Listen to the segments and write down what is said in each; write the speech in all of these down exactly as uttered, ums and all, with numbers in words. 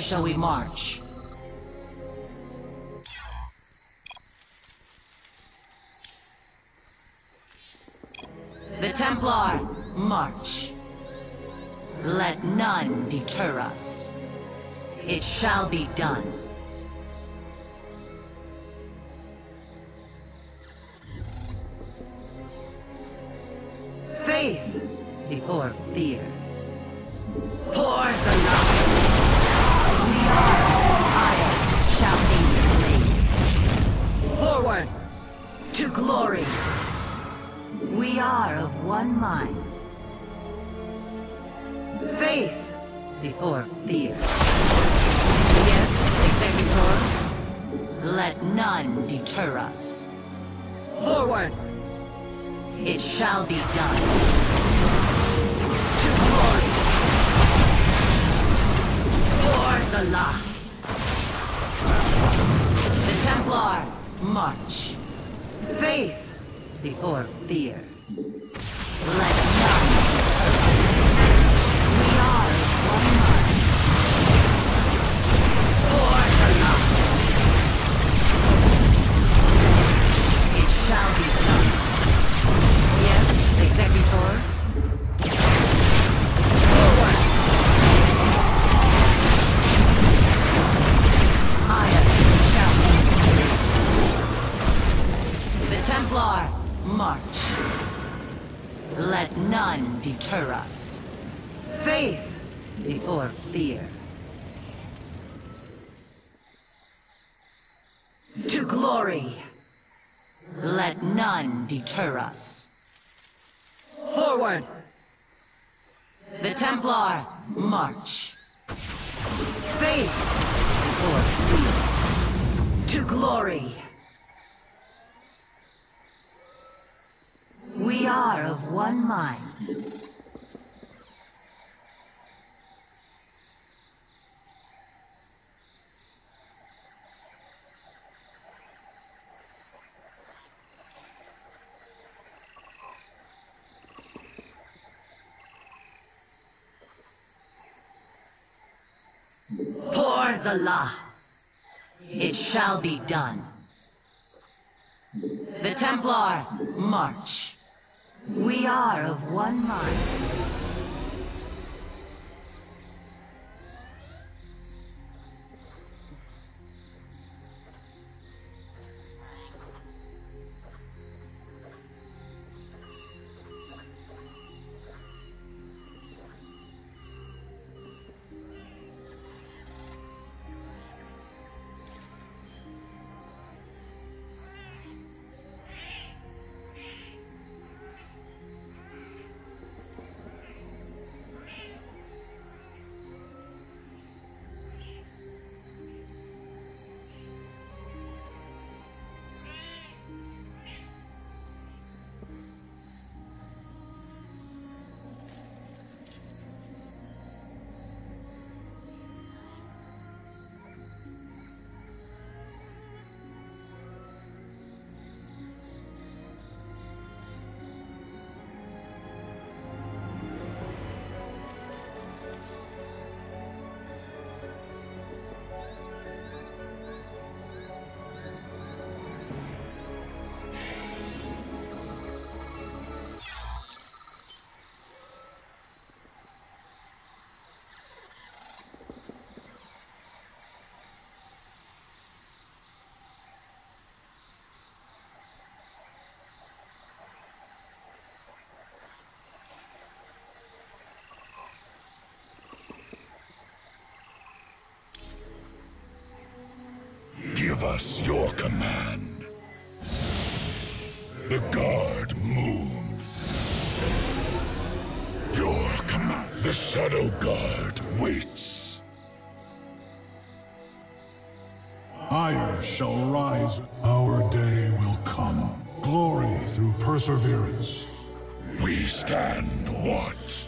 shall we march? The Templar, march. Let none deter us. It shall be done. Faith before fear. Pour the knowledge. We are higher shall be replaced. Forward to glory. We are of one mind. Faith before fear. Yes, Executor. Let none deter us. Forward. It shall be done. To glory. Towards Allah. The Templar, march. Faith before fear. Let none deter us. We are one mind. Towards Allah. It shall be done. Yes, Executor. Forward. Iron shall be replaced. The Templar, march. Let none deter us. Faith before fear. To glory. Let none deter us. Forward! The Templar, march. Faith before fear. To glory. We are of one mind. Pours Allah. It shall be done. The Templar, march. We are of one mind. Give us your command. The guard moves. Your command. The Shadow Guard waits. Higher shall rise. Our day will come. Glory through perseverance. We stand watch.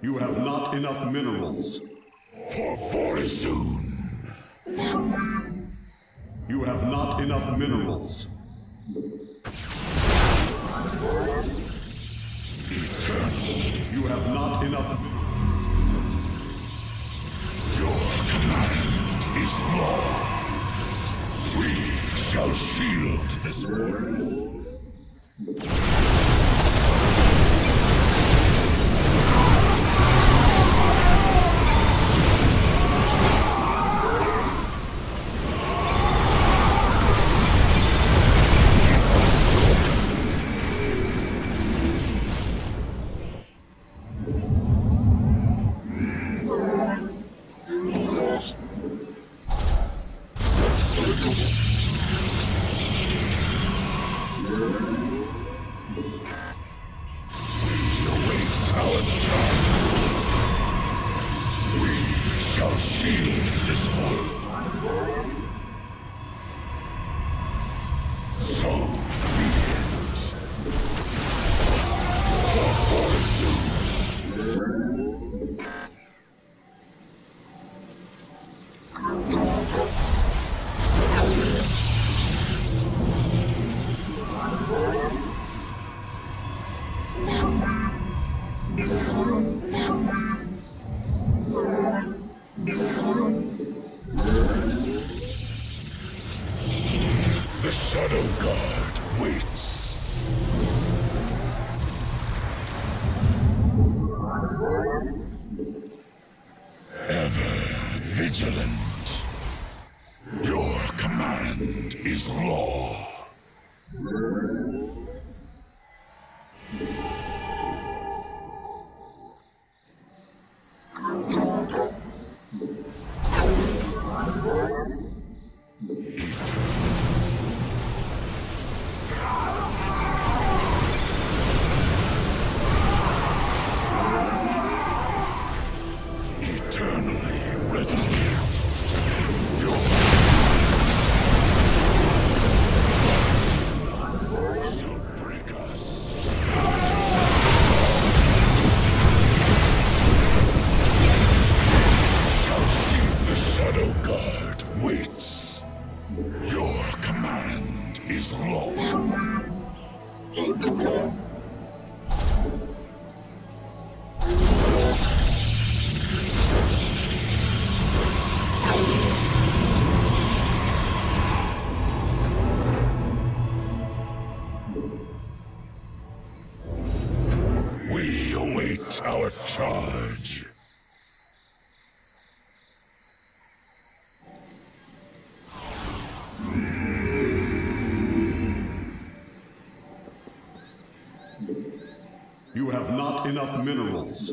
You have not enough minerals. For fortune. You have not enough minerals. Eternal. You have not enough minerals. Your command is law. We shall shield this world. You have not enough minerals.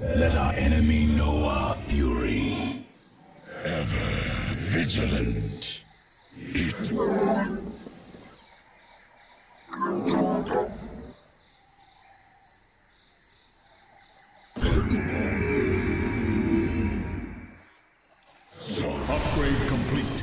Let our enemy know our fury. Ever vigilant. It. So upgrade complete.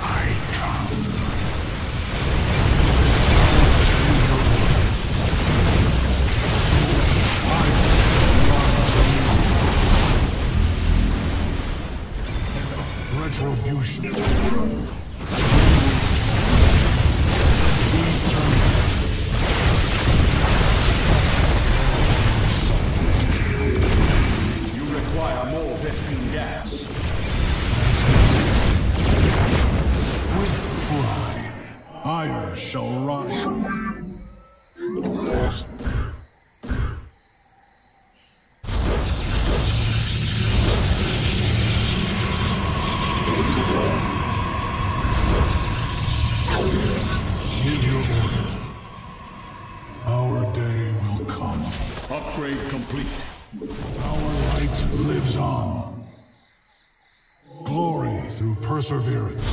I come. shall rise. Give your order. Our day will come. Upgrade complete. Our light lives on. Glory through perseverance.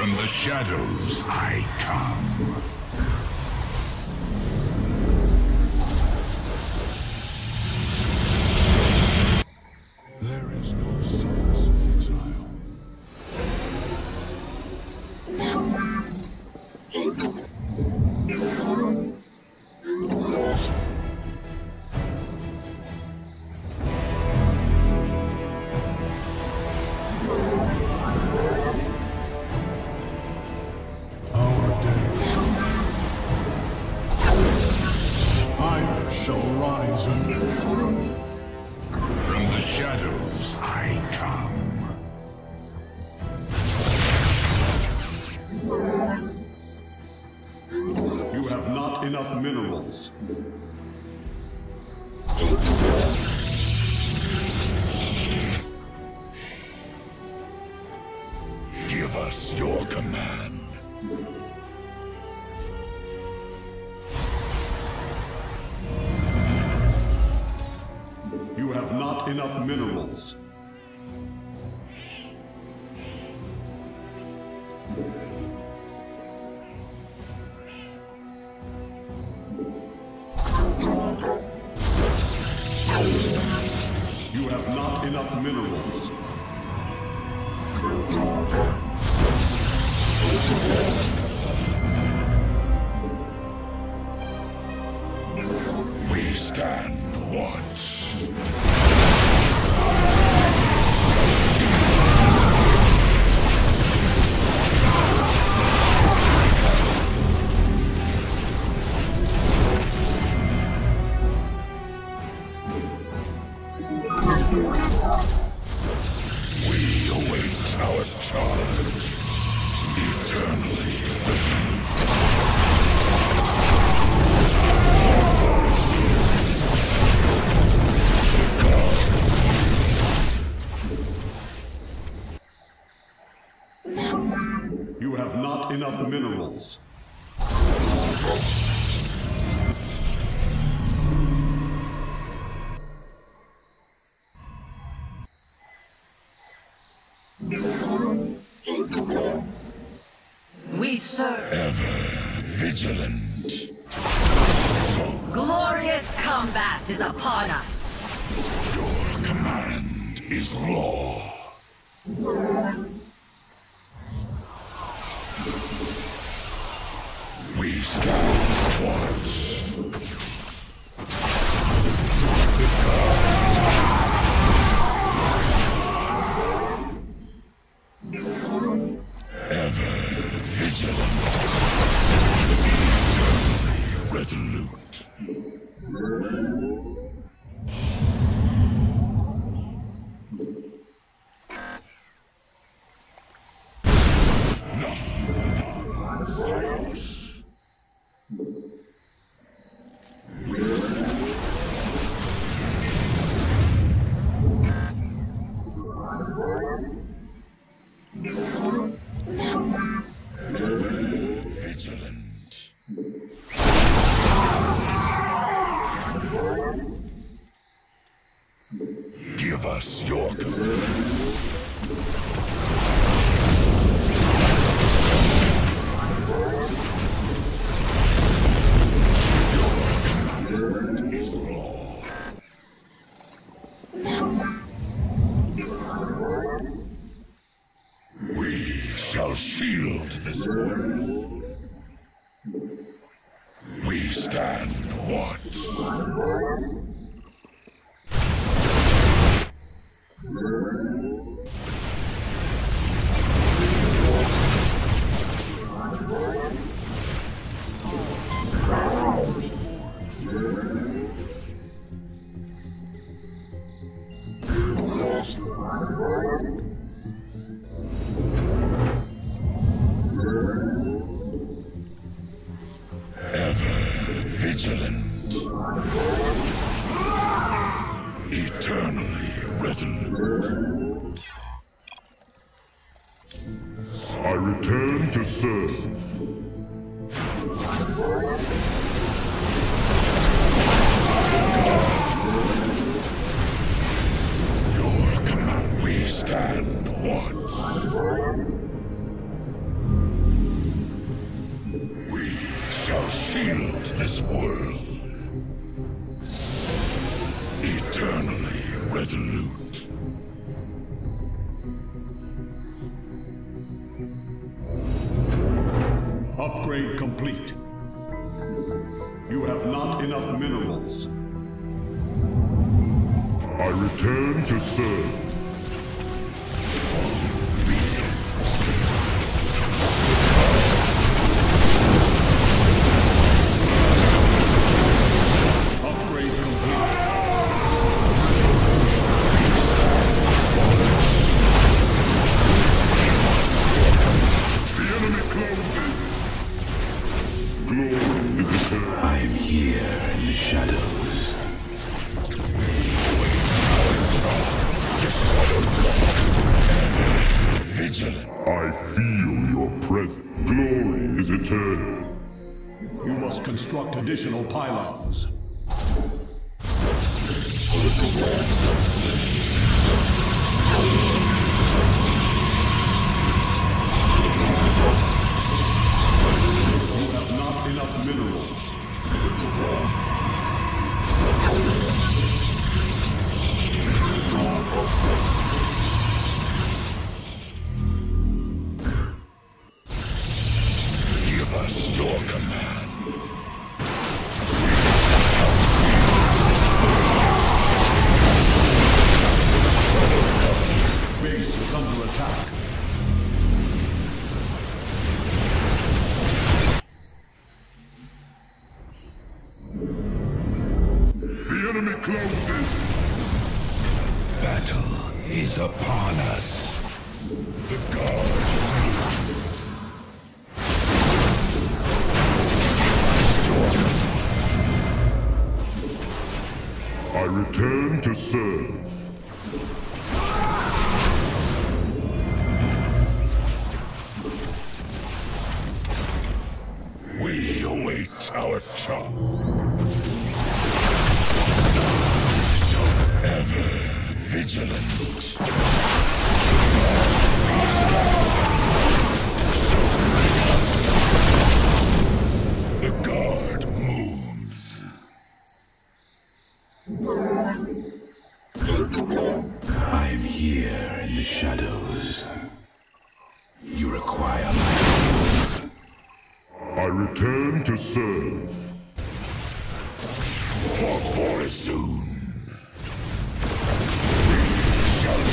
From the shadows I come. Enough minerals. Give us your command. You have not enough minerals. You have not enough minerals. We stand watch. You have not enough minerals. We serve. Ever vigilant. Glorious combat is upon us. Your command is law. We stand watch. Ever vigilant, eternally resolute. Give us your command. Your command is law. We shall shield this world. We stand watch. Return to serve. Your command, we stand watch. We shall shield this world. Eternally resolute. Upgrade complete. You have not enough minerals. I return to serve. I feel your presence. Glory is eternal. You must construct additional pylons. You have not enough minerals. Your command. Base is under attack. The enemy closes. Battle is upon us. The guard. I return to serve. We await our charge. So ever vigilant. So vigorous. The guard moves. I am here in the shadows. You require my skills. I return to serve. For for is soon. We shall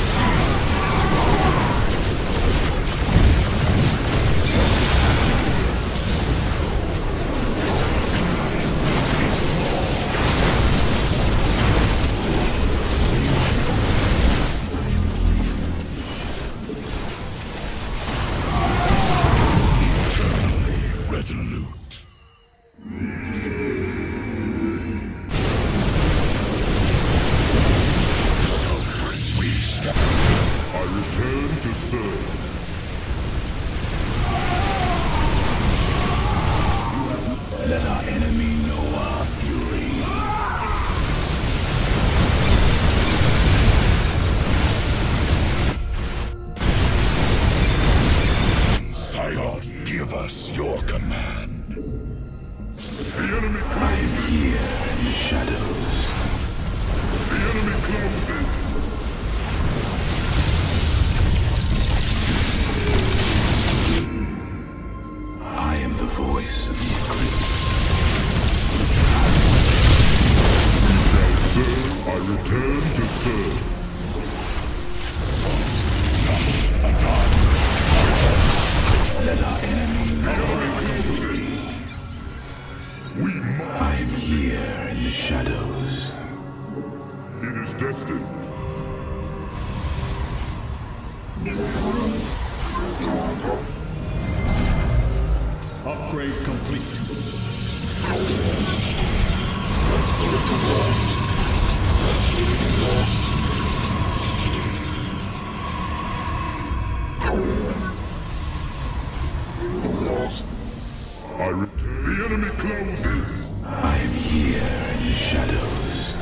Pirate. The enemy closes! I'm here in the shadows.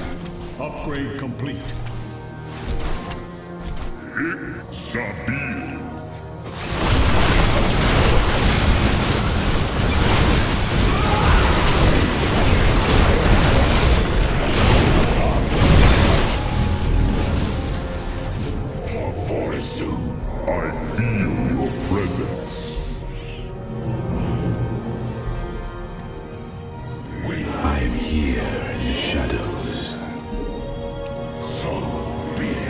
Upgrade complete. Iksabil. Soon. I feel your presence. When I'm here in the shadows, so be it.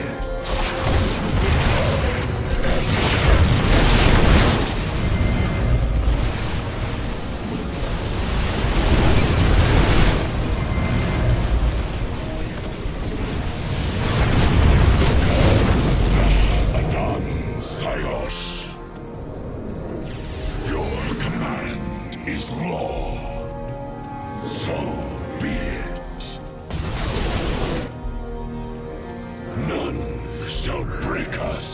Is law. So be it. None shall break us.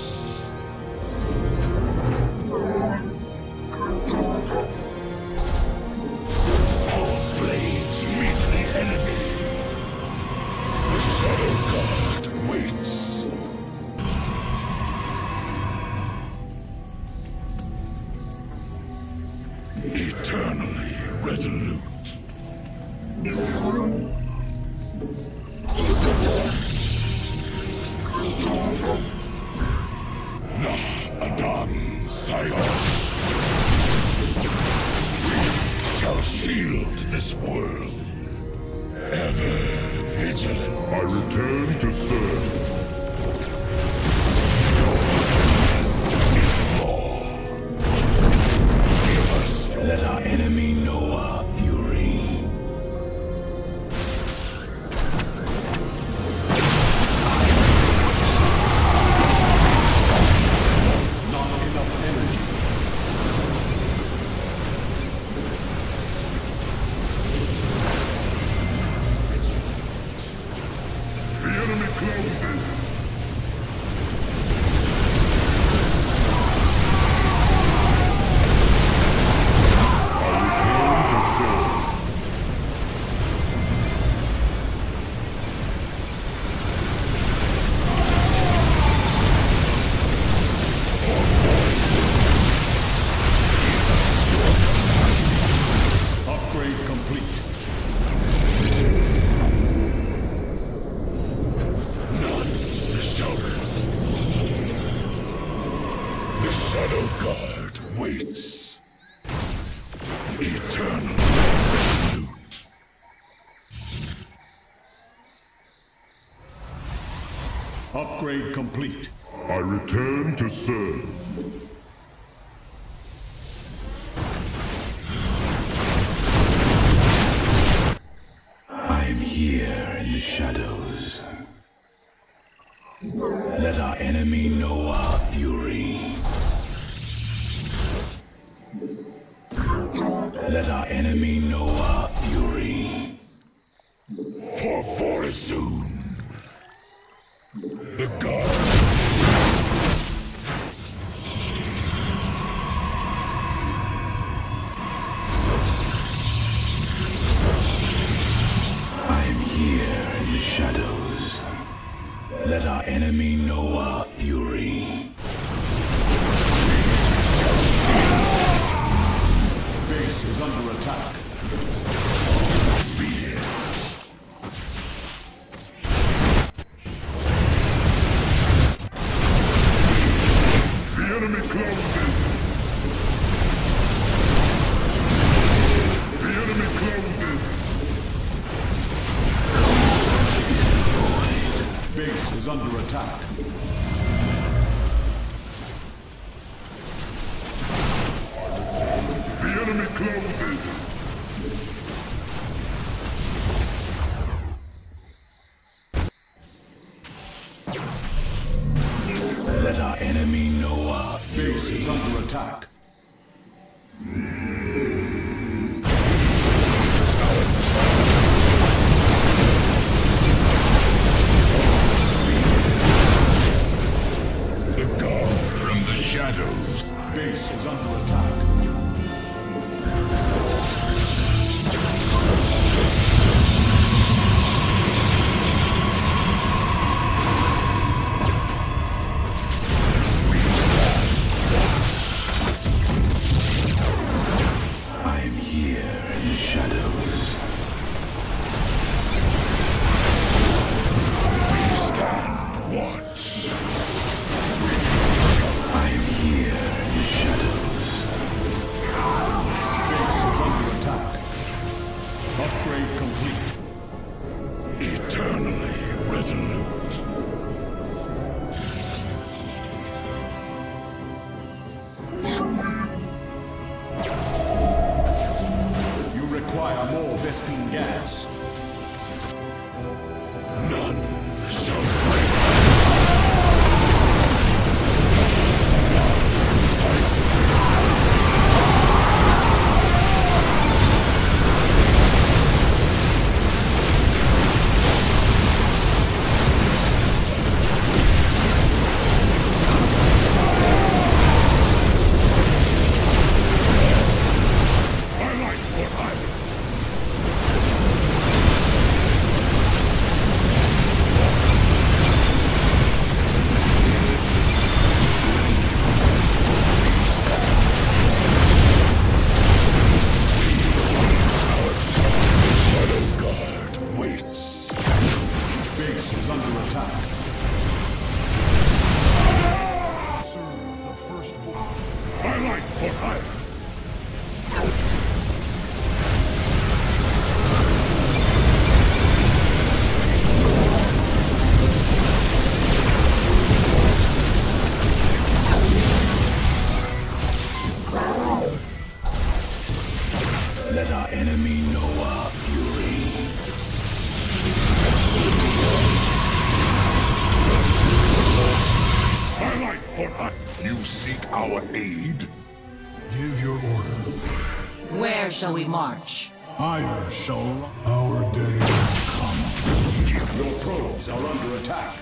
Our blades meet the enemy. The Shadow Guard waits. Eternally resolute. Na Adan Sayon. We shall shield this world. Ever vigilant. I return to serve. Let our enemy know our fury. Not enough energy. The enemy closes. The Shadow Guard waits. Eternal loot. Upgrade complete. I return to serve. I'm here in the shadows. Let our enemy know our fury. Let our enemy know our fury. For Forisoon, the god. I'm here in the shadows. Let our enemy know our fury. Base is under attack. Be it. The enemy closes. The enemy closes. Destroyed. Base is under attack. The enemy closes. Let our enemy know our fury. Base is under attack. The god from the shadows. Base is under attack. You Crispin gas. None shall break. Shall we march? Higher shall our day come. Your probes are under attack.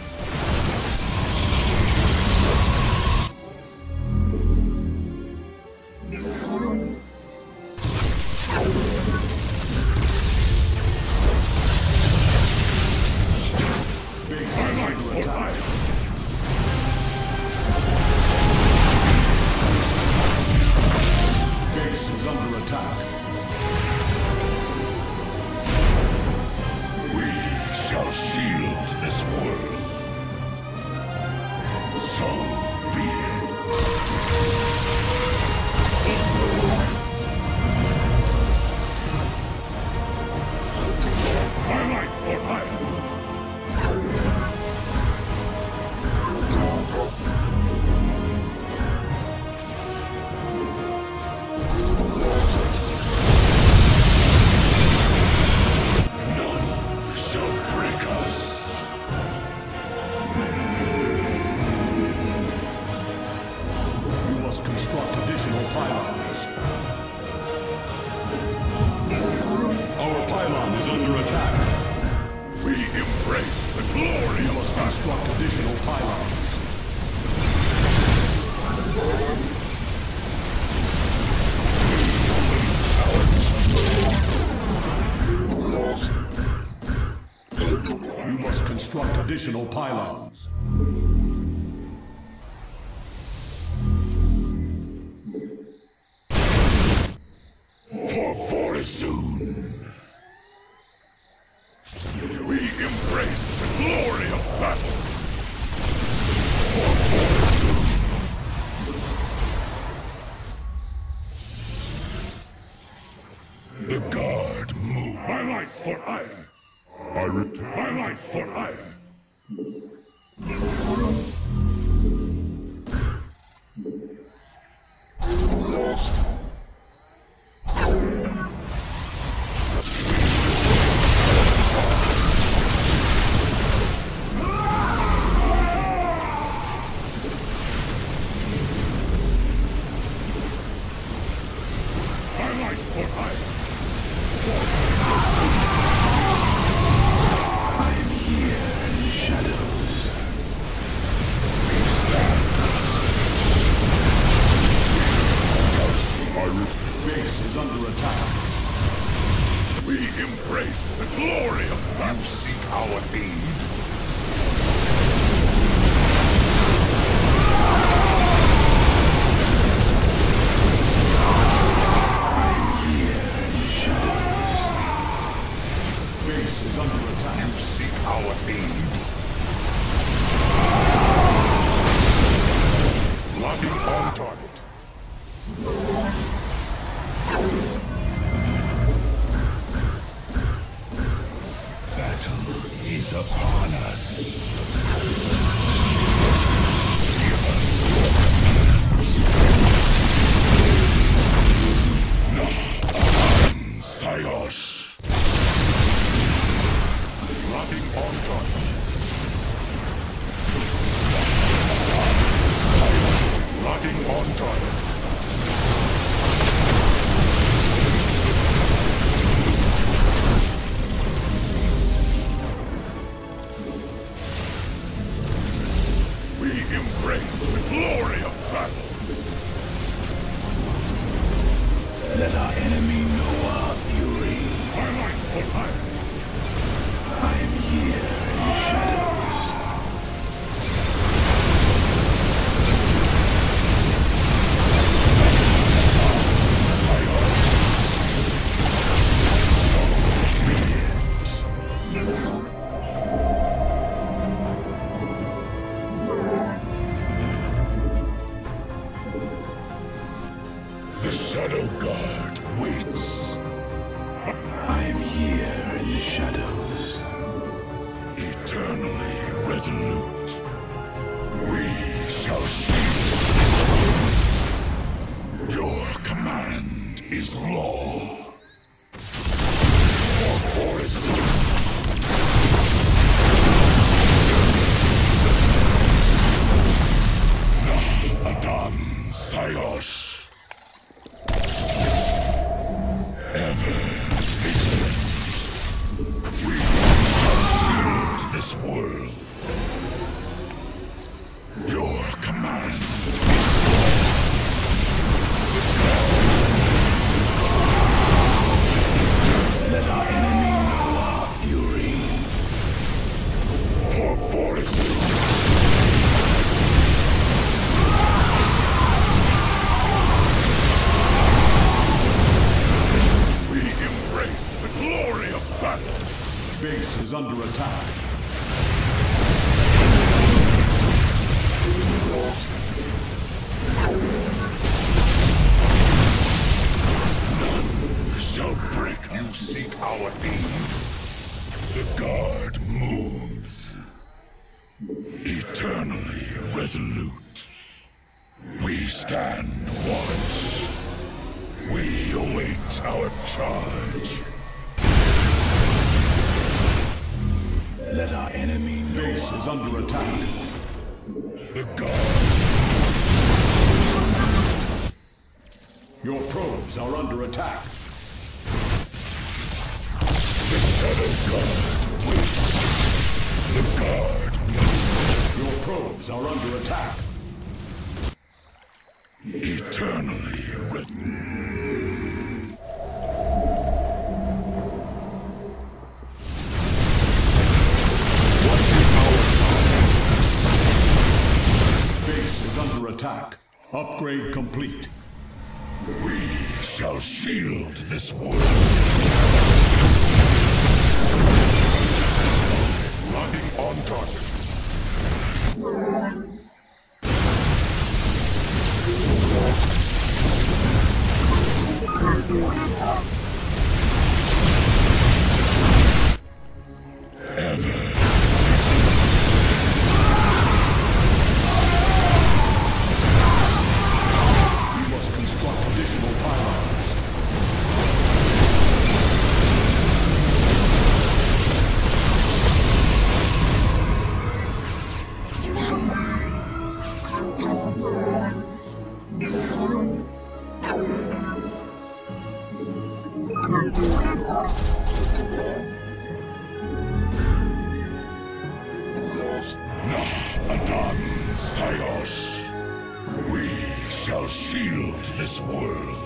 Additional pylons. For Fortune, we embrace the glory of battle. For Fortune, the guard move. My life for iron. I return. My life for iron. Sayos. Let our enemy know our fury. I am here in the shadows. The Shadow Guard waits. I am here in the shadows. Eternally resolute. We shall see. Your command is law. Your voice. Base is under attack. None shall break. You seek our aid. The guard moves. Eternally resolute. We stand watch. We await our charge. Let our enemy know. Base is under attack. The guard. Your probes are under attack. The Shadow Guard waits. The guard waits. Your probes are under attack. Eternally written. Attack. Upgrade complete. We shall shield this world. Running on target. We shall shield this world.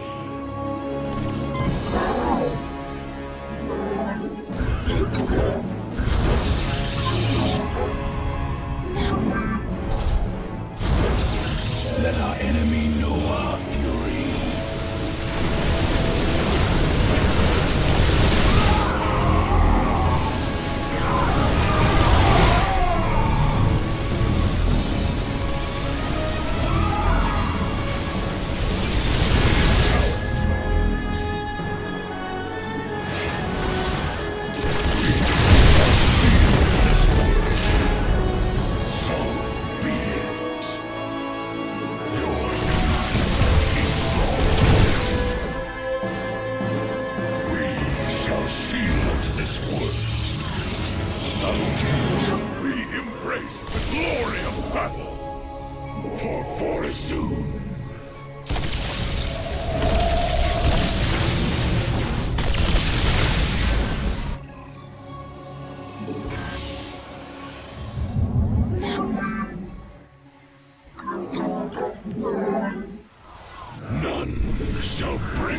Let our enemy know our fury. Your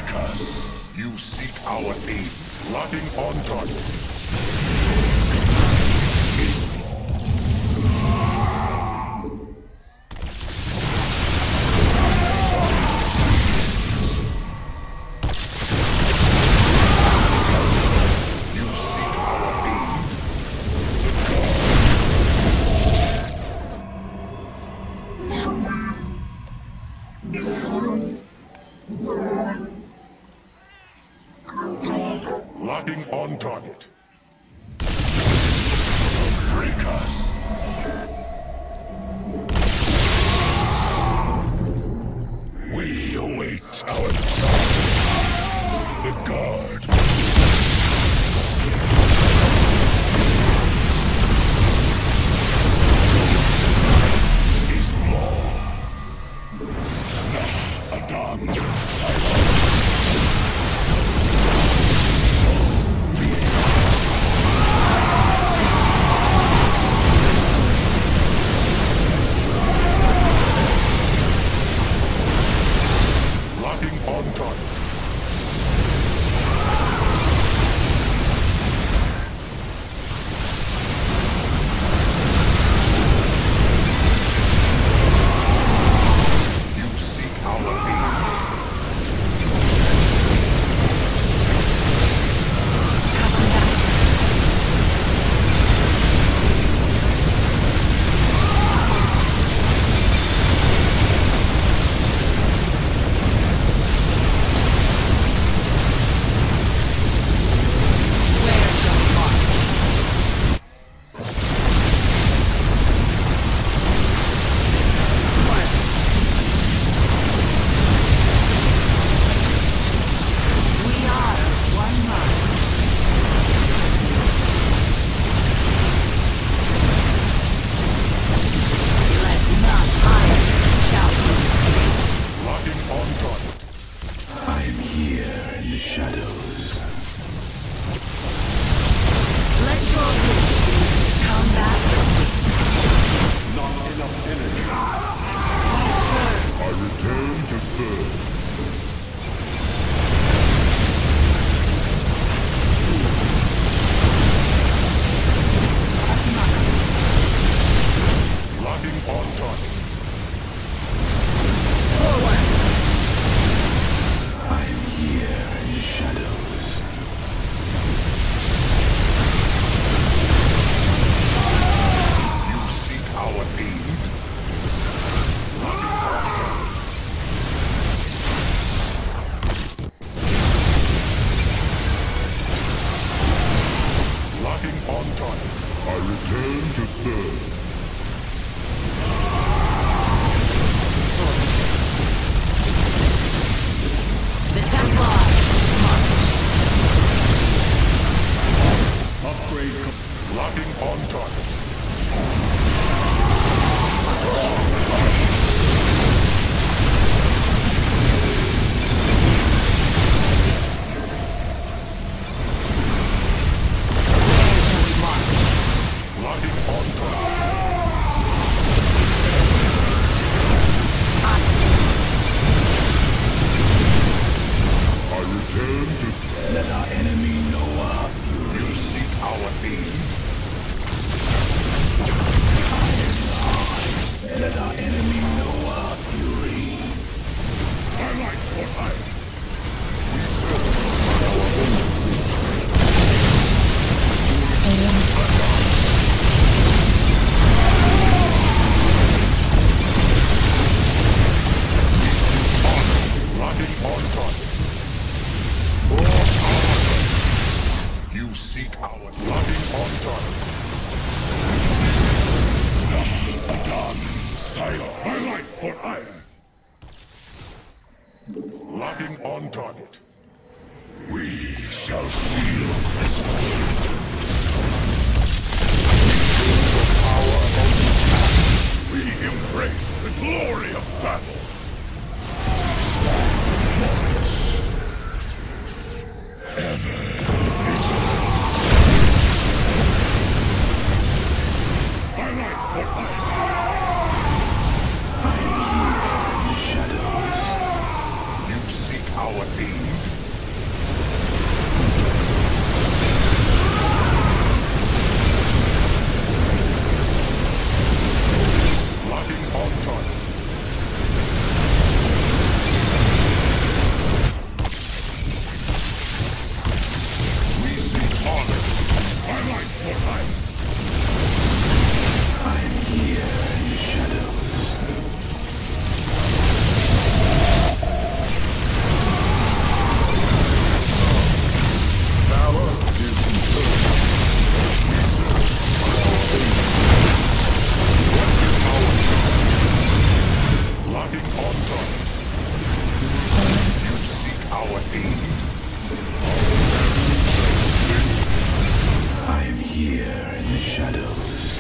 attack us. You seek our aid, plotting on target. You seek our aid. Locking on target. Break us. We await our time. The guard. Is law. Artanis. Our aim. our aid. I am here in the shadows.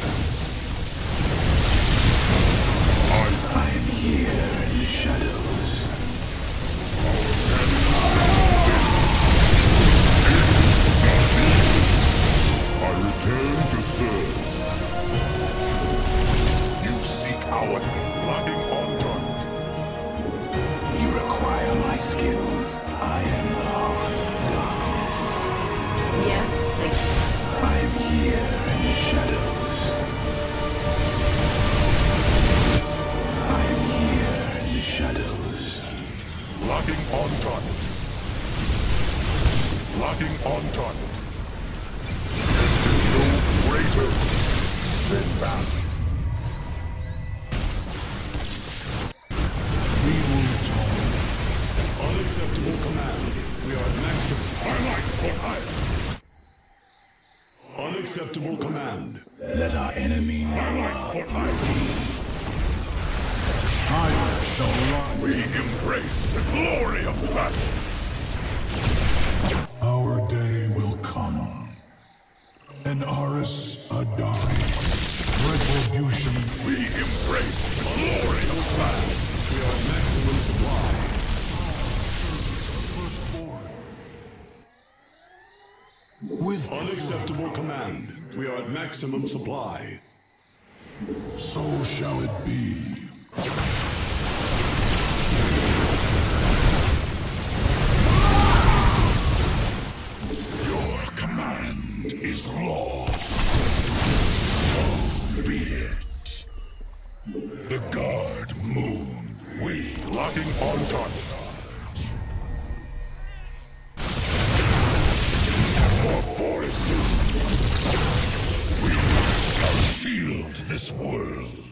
I am here in the shadows. I return to serve. You seek our bloody contract. Require my skills. I am the heart of darkness. Yes, I am here in the shadows. I am here in the shadows. Locking on target. Locking on target. No greater than that. Acceptable command. We are at maximum. Highlight for higher. Unacceptable command. Let our enemy highlight for higher. So long. We embrace the glory of battle. Our day will come. An Aris Adari. Retribution. We embrace the glory of battle. We are at maximum supply. With unacceptable command, we are at maximum supply. So shall it be. Your command is law. So be it. The guard moon, we locking on target. Shield this world.